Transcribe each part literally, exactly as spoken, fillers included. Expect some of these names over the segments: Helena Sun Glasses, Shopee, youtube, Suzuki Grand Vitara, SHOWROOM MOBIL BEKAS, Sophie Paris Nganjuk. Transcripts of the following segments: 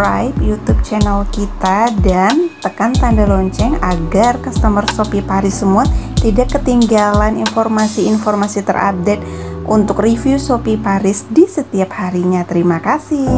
subscribe YouTube channel kita dan tekan tanda lonceng agar customer Sophie Paris semua tidak ketinggalan informasi-informasi terupdate untuk review Sophie Paris di setiap harinya. Terima kasih.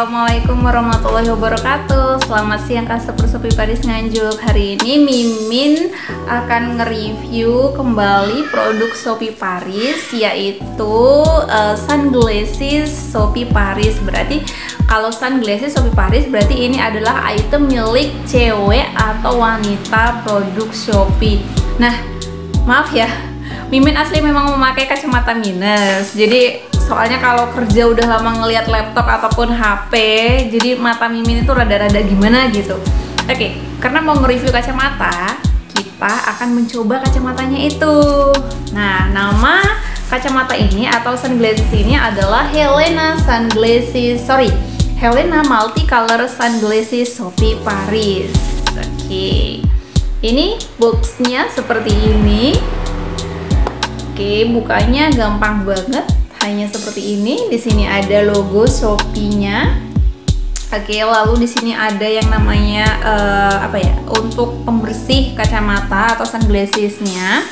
Assalamualaikum warahmatullahi wabarakatuh. Selamat siang customer Sophie Paris Nganjuk. Hari ini Mimin akan nge-review kembali produk Sophie Paris, yaitu uh, sunglasses Sophie Paris. Berarti kalau sunglasses Sophie Paris berarti ini adalah item milik cewek atau wanita produk Shopee. Nah, maaf ya, Mimin asli memang memakai kacamata minus. Jadi soalnya kalau kerja udah lama ngelihat laptop ataupun H P, jadi mata Mimin itu rada-rada gimana gitu. Oke, okay, karena mau nge-review kacamata, kita akan mencoba kacamatanya itu. Nah, nama kacamata ini atau sunglasses ini adalah Helena Sun Glasses, sorry, Helena Multicolor Sunglasses Sophie Paris. Oke, okay. Ini boxnya seperti ini. Oke, okay, bukanya gampang banget. Hanya seperti ini. Di sini ada logo Shopee-nya. Oke, lalu di sini ada yang namanya uh, apa ya? Untuk pembersih kacamata atau sunglasses-nya.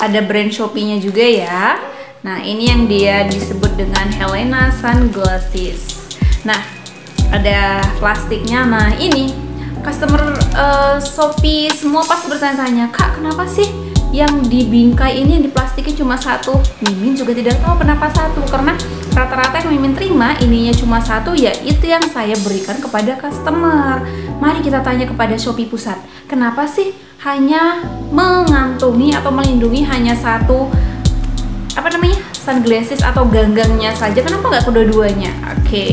Ada brand Shopee-nya juga ya. Nah, ini yang dia disebut dengan Helena Sun Glasses. Nah, ada plastiknya. Nah, ini customer uh, Shopee semua pasti bertanya-tanya, "Kak, kenapa sih yang di bingkai ini di plastiknya cuma satu?" Mimin juga tidak tahu kenapa satu, karena rata-rata yang Mimin terima ininya cuma satu, ya itu yang saya berikan kepada customer. Mari kita tanya kepada Shopee Pusat, kenapa sih hanya mengantungi atau melindungi hanya satu apa namanya sunglasses atau ganggangnya saja, kenapa nggak kedua-duanya? Oke, okay.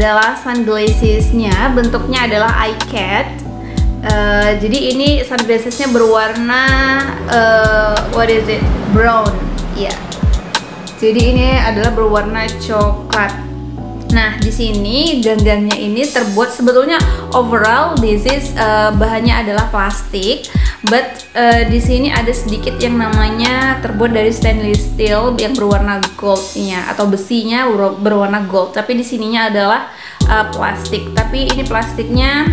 Adalah sunglasses-nya, bentuknya adalah eye cat. Uh, jadi ini sunglasses-nya berwarna uh, what is it? Brown. Ya. Yeah. Jadi ini adalah berwarna coklat. Nah, di sini ganggangnya ini terbuat, sebetulnya overall this is uh, bahannya adalah plastik, but uh, di sini ada sedikit yang namanya terbuat dari stainless steel yang berwarna goldnya atau besinya berwarna gold, tapi di sininya adalah uh, plastik. Tapi ini plastiknya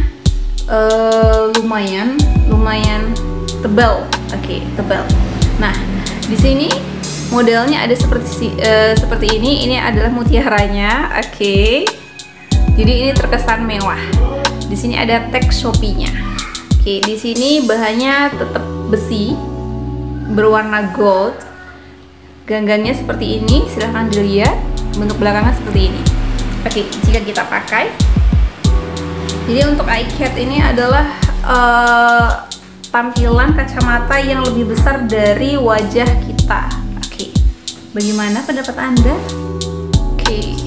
uh, lumayan lumayan tebal. Oke, okay, tebal. Nah, di sini modelnya ada seperti uh, seperti ini. Ini adalah mutiaranya. Oke, okay. Jadi ini terkesan mewah. Di sini ada tag Shopee-nya. Oke, di sini bahannya tetap besi berwarna gold. Ganggangnya seperti ini, silahkan dilihat. Bentuk belakangnya seperti ini. Oke, jika kita pakai. Jadi untuk eye cat ini adalah uh, tampilan kacamata yang lebih besar dari wajah kita. Oke, bagaimana pendapat Anda? Oke.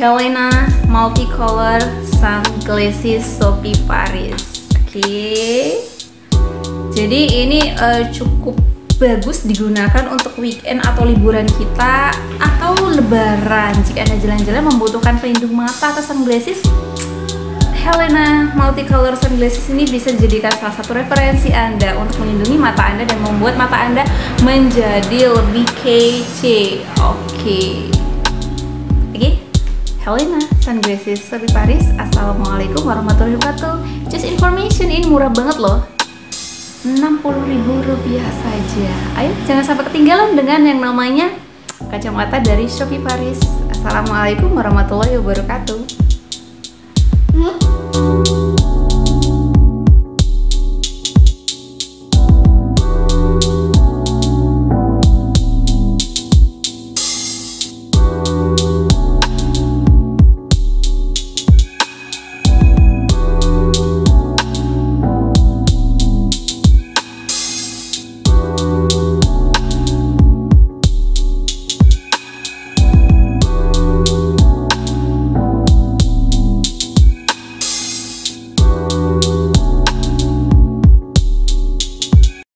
Helena Multicolor Sun Glasses Sophie Paris. Oke. Jadi ini uh, cukup bagus digunakan untuk weekend atau liburan kita atau lebaran. Jika Anda jalan-jalan membutuhkan pelindung mata atau sunglasses, Helena Multicolor Sun Glasses ini bisa dijadikan salah satu referensi Anda untuk melindungi mata Anda dan membuat mata Anda menjadi lebih kece. Oke. Oke. Helena Sun Glasses Sophie Paris. Assalamualaikum warahmatullahi wabarakatuh. Just information, ini murah banget loh, enam puluh ribu rupiah saja. Ayo jangan sampai ketinggalan dengan yang namanya kacamata dari Sophie Paris. Assalamualaikum warahmatullahi wabarakatuh.